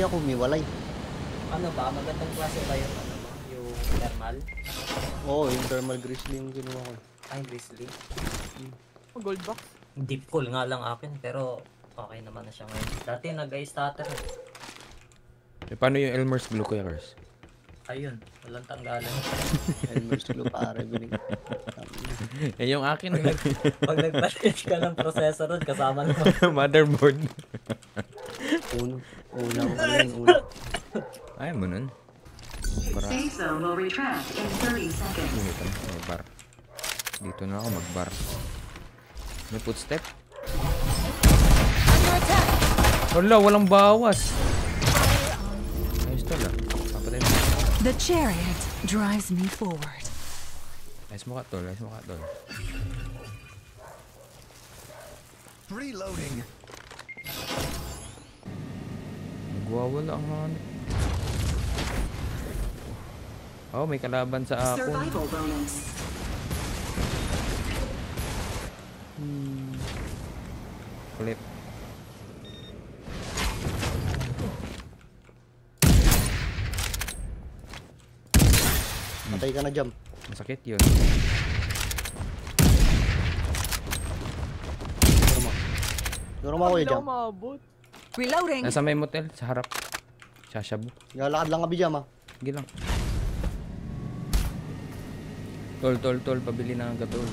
Hindi ako umiwalay. Ano ba? Magandang klase ba yung ano ba? Yung thermal? Oo, yung thermal grizzly yung ginawa ko. Ay, grizzly? Gold box? Deep cool nga lang akin pero okay naman na siya ngayon. Dati nag-i-starter eh. Paano yung Elmer's Glue ko, Kers? Ayun, walang tanggalan. Elmer's Glue pare, binig. Eh yung akin pag nag-package ka ng processor nun, kasama na motherboard. Una. Ayaw mo nun. Para will retract in 30 seconds. Bar. Dito na ako mag-bar. May footstep. Wala, walang bawas. Ayos talaga. Kapatid mo. The chariot drives me forward. Ayos mo ka, tol. Ayos mo ka, tol. Reloading. Nagwawala ang hanap. Oh, may kalaban sa ako. Flip. Patay ka na, jump. Masakit yun. Normal ko yun, jump. Reloading. Nasa may motel, sa harap. Sashabu. Lalakad lang ka, bijam, ha? Sige lang. Tol, pabili na ang gatol.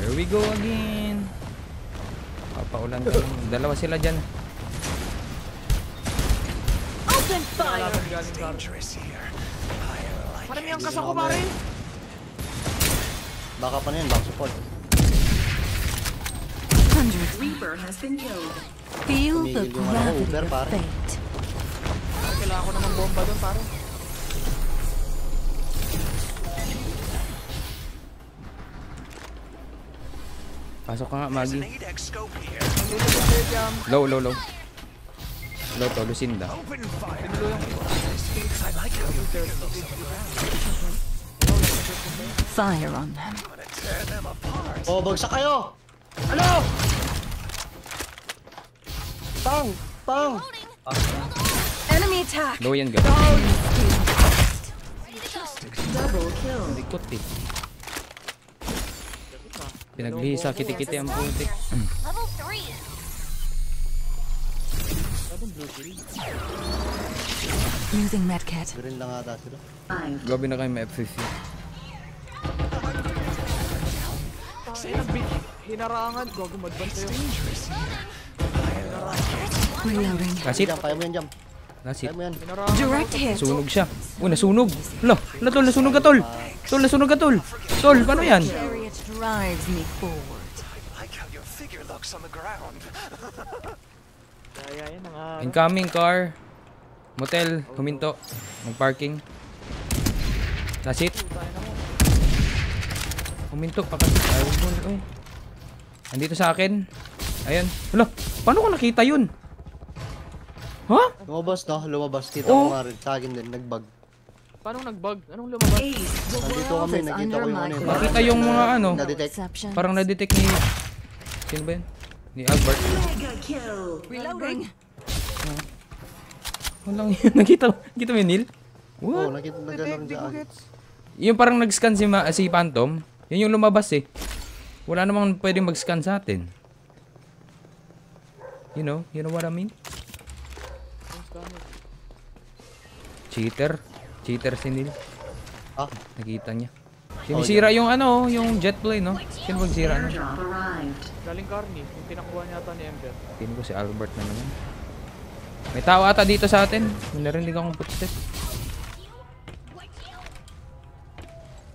Here we go again. Papaulan ka lang. Dalawa sila dyan. Open fire! Marami ang kasako, pare. Baka pa na yun, back support. Reaper has been killed. Feel the gravity of fate. Kailangan ko na ng bomba dun, pare. Pasok ka nga, Maggie. Low. Low to, Lucinda. Fire on them. Oh, bagsak kayo! Ano? Pang! Enemy attack! Low yan, gano'n. Double kill. Likot eh. Pinaglihisa, kiti-kiti ang putik. Using medkit. Gabi na kayo may FCC. Hinarangan, gago madban sa'yo. Reloading. Kasit. Kaya mo yan, jump. Kasit. Direct hit. Sunog siya. Uy, nasunog. Hala, tol, nasunog ka, tol. Tol, paano yan? Drives me forward. I like how your figure looks on the ground. Incoming car. Motel, huminto. Mag-parking. That's it. Huminto pa kasi. Andito sa akin. Ayun. Hala, paano ko nakita 'yun? Ha? Lumabas na, Kita ko nga rin sa akin din nagbag. Paano nagbug? Anong lumabas? Nandito kami, nakita ko yung ano yun. Nakita yung mga ano, parang na-detect ni... Sino ba yun? Ni Albert. Walang yun, nakita mo yun, Neil? What? Yung parang nag-scan si Phantom, yun yung lumabas eh. Wala namang pwedeng mag-scan sa atin. You know what I mean? Cheater si Neil. Ah, nakita niya. Sinisira yung ano, yung jet plane, no? Sino magsira na? Galing Garni, yung tinakuha niya ata ni Ember. Tingin ko si Albert na naman. May tao ata dito sa atin. May narinig akong footstep.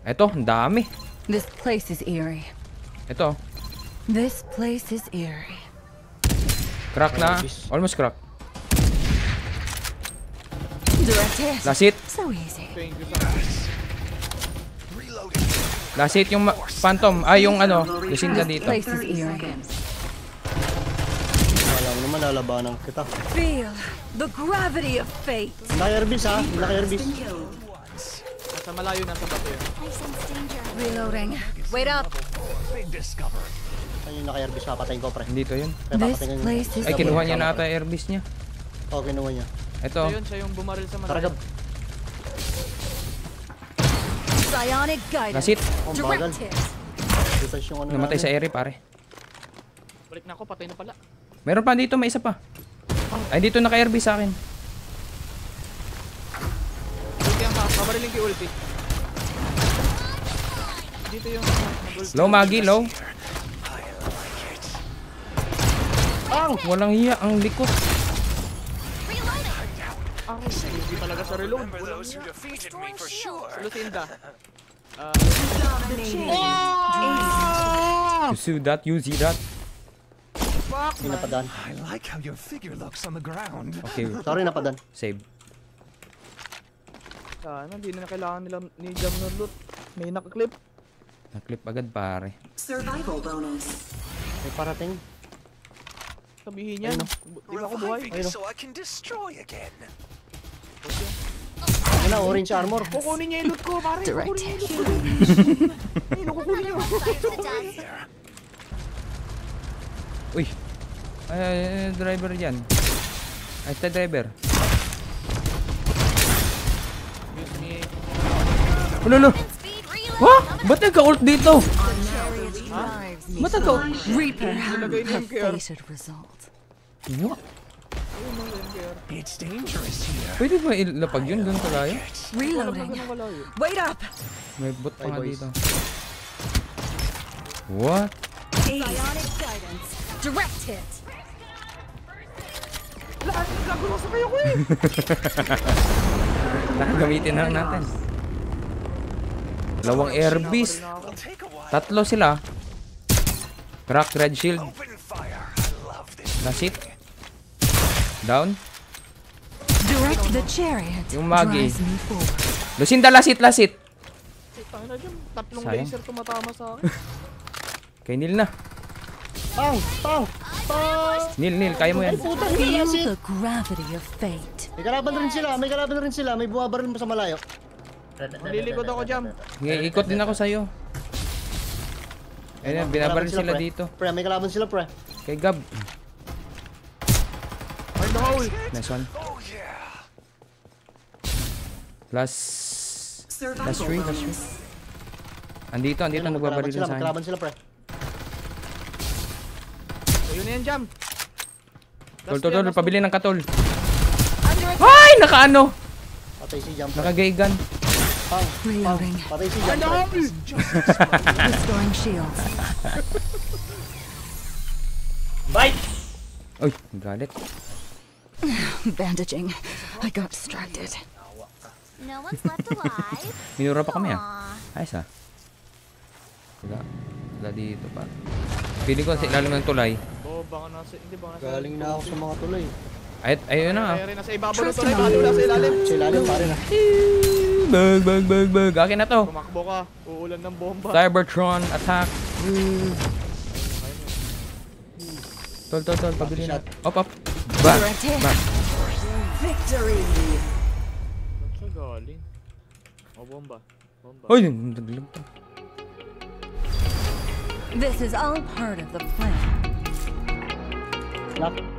Eto, ang dami. Eto. This place is eerie. Crack na. Almost crack. Lasit. Lasit yung Phantom. Ay, yung ano. Lusin ka dito. Alam naman, lalabanan kita. Feel the gravity of fate. Naka-airbis ha. Nasa malayo na sa bato yun. Reloading. Wait up. Ay, naka-airbase pa, patayin ko, pre. Dito yun. Ay, kinuha niya na ata airbase niya. Oo, kinuha niya. Ito. Ito yun, siya yung bumaril sa manila. Nasit. Oh, bagal. Namatay sa air, pare. Balik na ako, patay na pala. Meron pa dito, may isa pa. Ay, dito naka-airbase sa akin. Ulti ang kabariling kay ulti. Dito yung... Low, Maggie, low. Ang! Walang hiya, ang likot. Ang hindi talaga sa reload. Walang hiya. Lutinda. You see that? You see that? Fuck, man. I like how your figure looks on the ground. Okay. Sorry, napadan. Save. Sana, hindi na kailangan nila ni Jam na loot. May nakaklip. Naklip agad, pare. Survival bonus. May parating. Sabihin niya, di ba ako buhay? Ayun na, orange armor. Kukunin niya yung loot ko, pare. Kukunin niya yung loot ko. Ayun, kukunin niya. Uy! Ay, driver dyan. Ay, stay driver. Ulolo! Ha? Ba't nagka-ult dito? Matagaw! Reaper have faced result. Ano? It's dangerous here. Pwede ba ilapag yun? Doon talayo? Reloading. Wait up! May bot pa nga dito. What? Bionic guidance. Direct hit. Lagulo sa kayo ko eh! Gamitin lang natin. Dalawang airbase. Tatlo sila. Crack red shield. Nasit. Down. Direct the chariot. Yung Maggie. Lucinda, lasit, lasit. Tatlong laser tumatama sa akin. Kay Neil na. Pang! Pang! Pang! Neil, Neil, kaya mo yan. Feel the gravity of fate. May kalaban rin sila. May kalaban rin sila. May buwabar rin sa malayo. Nalilikod ako, Jam. Ikot din ako sa'yo. Ayun, binabaril sila dito. Pre, may kalaban sila, pre. Kay Gab. Find the hole. Nice one. Last three. Andito, nagbabaril sila sa'yo. May kalaban sila, pre. Ayun na yan, Jam. Tol, pabili ng katol. Ay, nakaano. Patay si Jam. Nakagaygan. Reloading. Restoring shields. Bite! Oy, galit. Bandaging. I got distracted. No one's left alive. Minura pa kami ah. Ayos ah. Wala dito pa. Pili ko sa ilalim ng tulay. Galing na ako sa mga tulay. Ayun na ah. Trust me. Sa ilalim pa rin ah. Bug. Akin na to. Tumakbo ka. Uulan ng bomba. Cybertron attack. Tol. Pabili na. Op. Back. Victory. Sa galing. Oh, bomba. Oy, naglag to. This is all part of the plan.